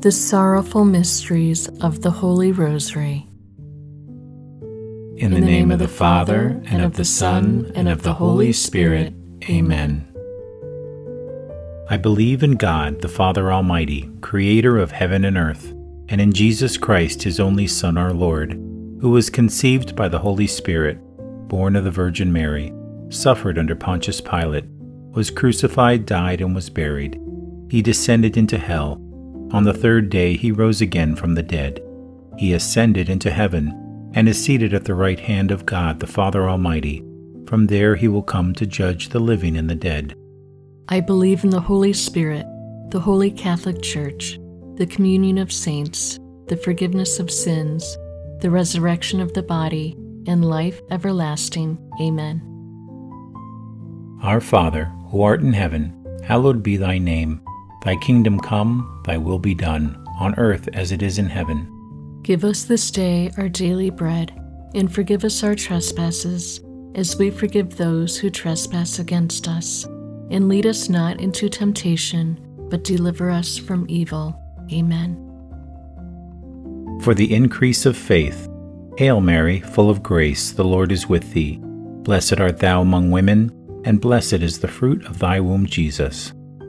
The Sorrowful Mysteries of the Holy Rosary. In the name of the Father, and of the Son, and of the Holy Spirit. Amen. I believe in God, the Father Almighty, Creator of heaven and earth, and in Jesus Christ, His only Son, our Lord, who was conceived by the Holy Spirit, born of the Virgin Mary, suffered under Pontius Pilate, was crucified, died, and was buried. He descended into hell. On the third day He rose again from the dead. He ascended into heaven, and is seated at the right hand of God the Father Almighty. From there He will come to judge the living and the dead. I believe in the Holy Spirit, the Holy Catholic Church, the communion of saints, the forgiveness of sins, the resurrection of the body, and life everlasting. Amen. Our Father, who art in heaven, hallowed be thy name. Thy kingdom come, thy will be done, on earth as it is in heaven. Give us this day our daily bread, and forgive us our trespasses, as we forgive those who trespass against us. And lead us not into temptation, but deliver us from evil. Amen. For the increase of faith. Hail Mary, full of grace, the Lord is with thee. Blessed art thou among women, and blessed is the fruit of thy womb, Jesus.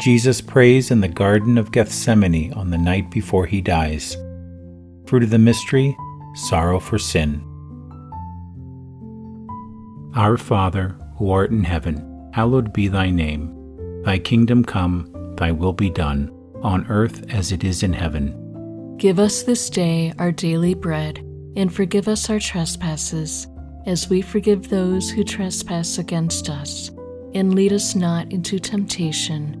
Jesus prays in the Garden of Gethsemane on the night before He dies. Fruit of the mystery, sorrow for sin. Our Father, who art in heaven, hallowed be thy name. Thy kingdom come, thy will be done, on earth as it is in heaven. Give us this day our daily bread, and forgive us our trespasses, as we forgive those who trespass against us. And lead us not into temptation,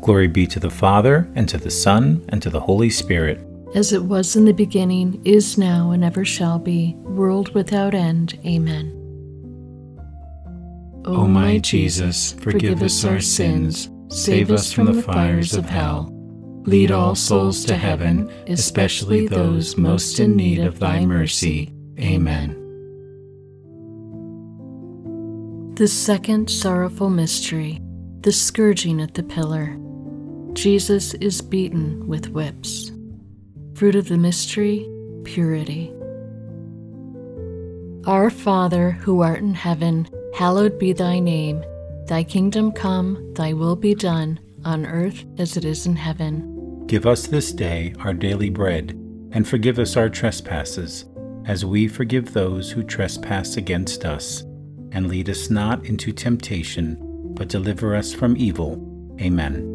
Glory be to the Father, and to the Son, and to the Holy Spirit. As it was in the beginning, is now, and ever shall be, world without end. Amen. O my Jesus, forgive us our sins, save us from the fires of hell. Lead all souls to heaven, especially those most in need of thy mercy. Amen. The second sorrowful mystery, the Scourging at the Pillar. Jesus is beaten with whips. Fruit of the mystery, purity. Our Father, who art in heaven, hallowed be thy name. Thy kingdom come, thy will be done, on earth as it is in heaven. Give us this day our daily bread, and forgive us our trespasses, as we forgive those who trespass against us. And lead us not into temptation, but deliver us from evil. Amen.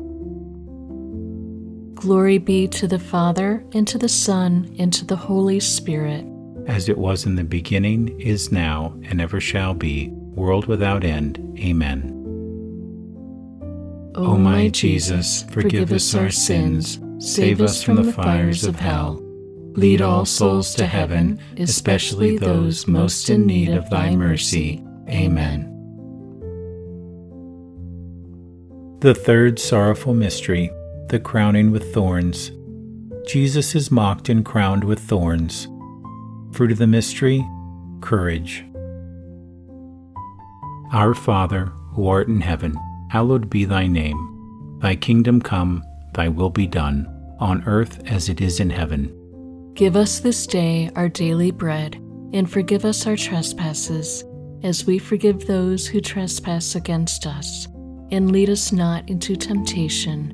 Glory be to the Father, and to the Son, and to the Holy Spirit. As it was in the beginning, is now, and ever shall be, world without end. Amen. O my Jesus, forgive us our sins, Save us from the fires of hell. Lead all souls to heaven, especially those most in need of thy mercy. Amen. The third sorrowful mystery, the crowning with thorns. Jesus is mocked and crowned with thorns. Fruit of the mystery, courage. Our Father, who art in heaven, hallowed be thy name. Thy kingdom come, thy will be done, on earth as it is in heaven. Give us this day our daily bread, and forgive us our trespasses, as we forgive those who trespass against us. And lead us not into temptation,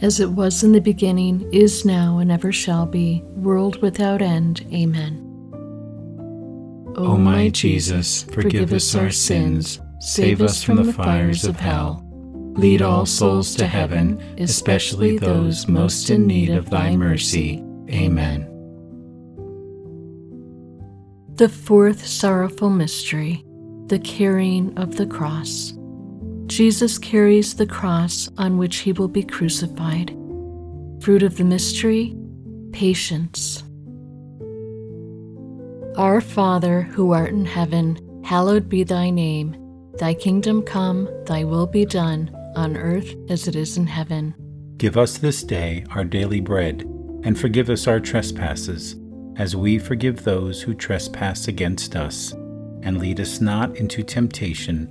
As it was in the beginning, is now, and ever shall be, world without end. Amen. O my Jesus, forgive us our sins, save us from the fires of hell. Lead all souls to heaven, especially those most in need of thy mercy. Amen. The fourth sorrowful mystery, the carrying of the cross. Jesus carries the cross on which he will be crucified. Fruit of the mystery, patience. Our Father, who art in heaven, hallowed be thy name. Thy kingdom come, thy will be done, on earth as it is in heaven. Give us this day our daily bread, and forgive us our trespasses, as we forgive those who trespass against us. And lead us not into temptation,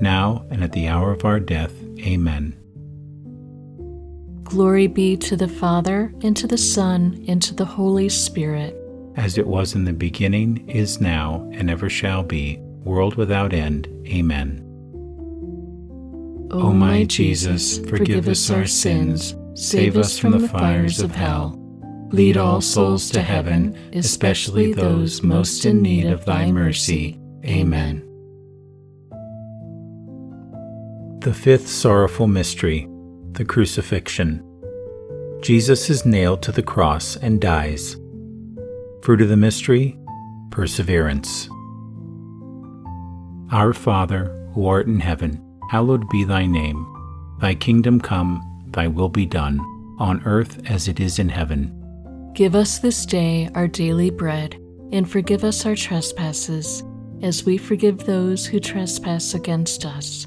now and at the hour of our death. Amen. Glory be to the Father, and to the Son, and to the Holy Spirit. As it was in the beginning, is now, and ever shall be, world without end. Amen. O my Jesus, forgive us our sins, save us from the fires of hell. Lead all souls to heaven, especially those most in need of thy mercy. Amen. The fifth sorrowful mystery, the Crucifixion. Jesus is nailed to the cross and dies. Fruit of the mystery, perseverance. Our Father, who art in heaven, hallowed be thy name. Thy kingdom come, thy will be done, on earth as it is in heaven. Give us this day our daily bread, and forgive us our trespasses, as we forgive those who trespass against us.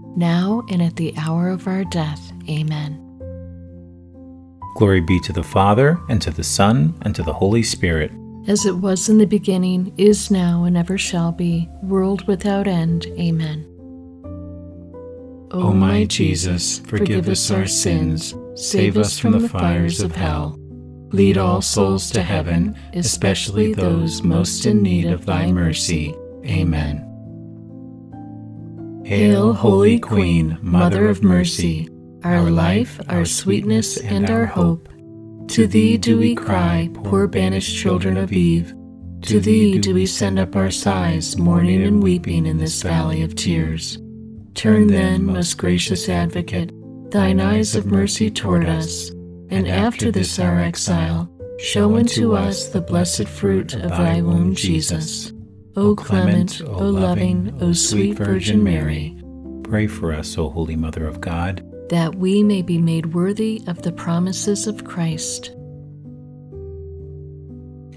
now and at the hour of our death. Amen. Glory be to the Father, and to the Son, and to the Holy Spirit. As it was in the beginning, is now, and ever shall be, world without end. Amen. O my Jesus, forgive us our sins, save us from the fires of hell. Lead all souls to heaven, especially those most in need of thy mercy. Amen. Hail, Holy Queen, Mother of Mercy, our life, our sweetness, and our hope. To thee do we cry, poor banished children of Eve. To thee do we send up our sighs, mourning and weeping in this valley of tears. Turn then, most gracious Advocate, thine eyes of mercy toward us, and after this our exile, show unto us the blessed fruit of thy womb, Jesus. O clement, O loving, O sweet Virgin Mary, pray for us, O Holy Mother of God, that we may be made worthy of the promises of Christ.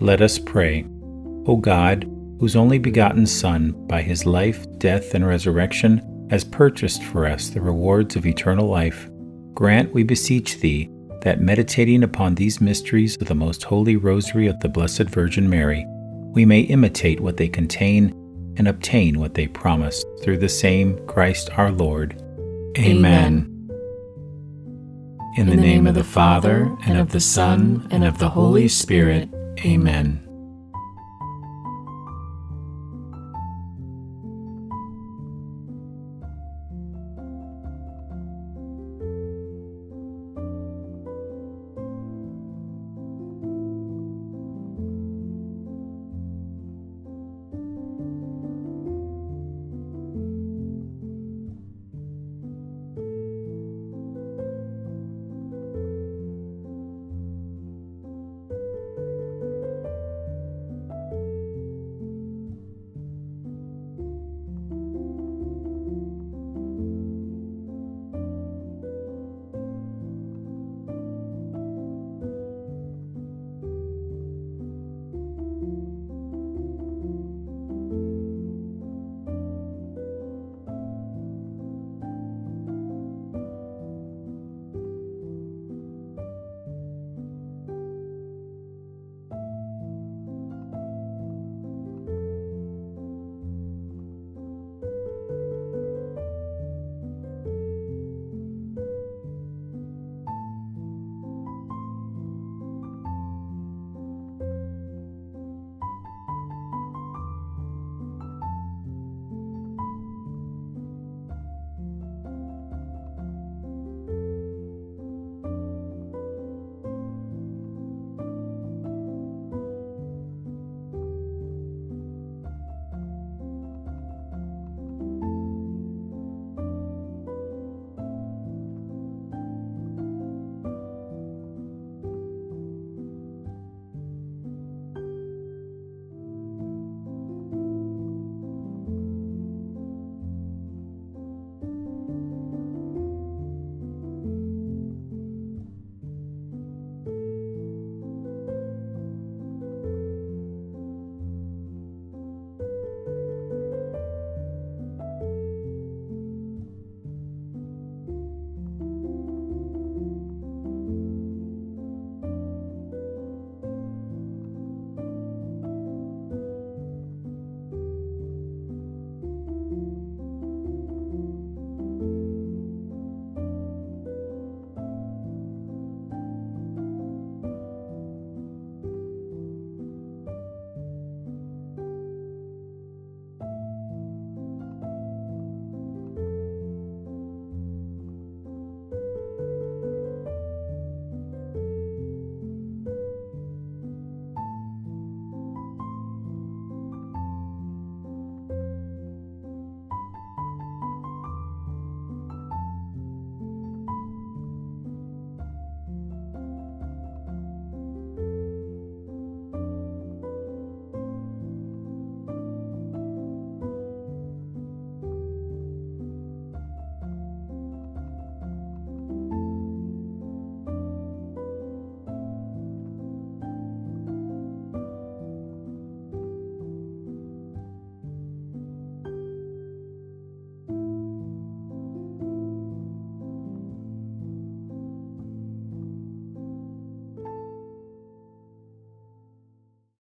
Let us pray. O God, whose only begotten Son, by his life, death, and resurrection, has purchased for us the rewards of eternal life, grant, we beseech thee, that meditating upon these mysteries of the Most Holy Rosary of the Blessed Virgin Mary, we may imitate what they contain and obtain what they promise, through the same Christ our Lord. Amen. In the name of the Father, and of the Son, and of the Holy Spirit. Amen.